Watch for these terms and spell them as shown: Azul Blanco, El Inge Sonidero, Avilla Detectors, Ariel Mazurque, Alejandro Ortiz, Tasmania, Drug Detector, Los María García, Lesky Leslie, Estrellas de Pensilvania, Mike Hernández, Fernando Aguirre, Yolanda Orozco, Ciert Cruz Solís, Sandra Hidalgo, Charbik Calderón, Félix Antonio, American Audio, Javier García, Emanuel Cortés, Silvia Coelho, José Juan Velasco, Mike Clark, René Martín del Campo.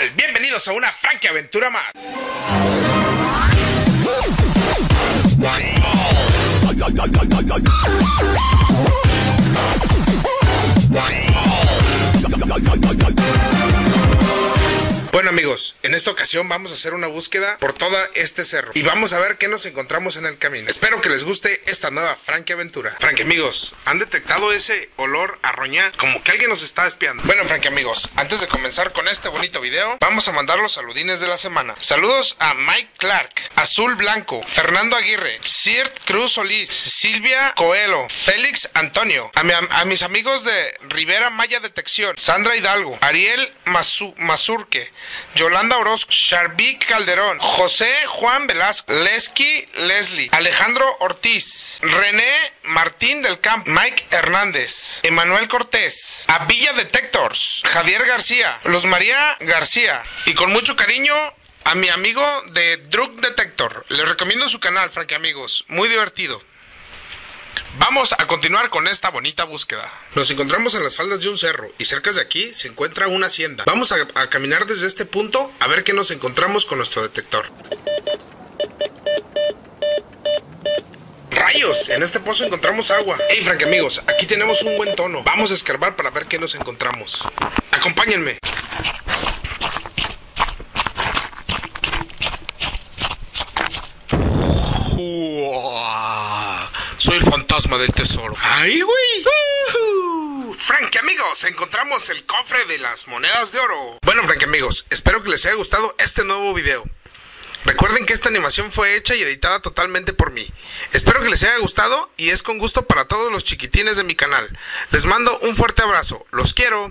tal? Bienvenidos a una franca aventura más. Bueno amigos, en esta ocasión vamos a hacer una búsqueda por todo este cerro y vamos a ver qué nos encontramos en el camino. Espero que les guste esta nueva Frankie aventura. Frankie amigos, ¿han detectado ese olor a roña? Como que alguien nos está espiando. Bueno Frankie amigos, antes de comenzar con este bonito video, vamos a mandar los saludines de la semana. Saludos a Mike Clark, Azul Blanco, Fernando Aguirre, Ciert Cruz Solís, Silvia Coelho, Félix Antonio, a mis amigos de Rivera Maya Detección, Sandra Hidalgo, Ariel Mazurque, Yolanda Orozco, Charbik Calderón, José Juan Velasco, Lesky Leslie, Alejandro Ortiz, René Martín del Campo, Mike Hernández, Emanuel Cortés, Avilla Detectors, Javier García, Los María García, y con mucho cariño a mi amigo de Drug Detector. Les recomiendo su canal, Frankie amigos, muy divertido. Vamos a continuar con esta bonita búsqueda. Nos encontramos en las faldas de un cerro y cerca de aquí se encuentra una hacienda. Vamos a caminar desde este punto a ver qué nos encontramos con nuestro detector. ¡Rayos! En este pozo encontramos agua. Hey Frankie amigos, aquí tenemos un buen tono. Vamos a escarbar para ver qué nos encontramos. ¡Acompáñenme! Soy el fantasma del tesoro. ¡Ay, güey! Frankie amigos, encontramos el cofre de las monedas de oro. Bueno, Frankie amigos, espero que les haya gustado este nuevo video. Recuerden que esta animación fue hecha y editada totalmente por mí. Espero que les haya gustado y es con gusto para todos los chiquitines de mi canal. Les mando un fuerte abrazo. Los quiero.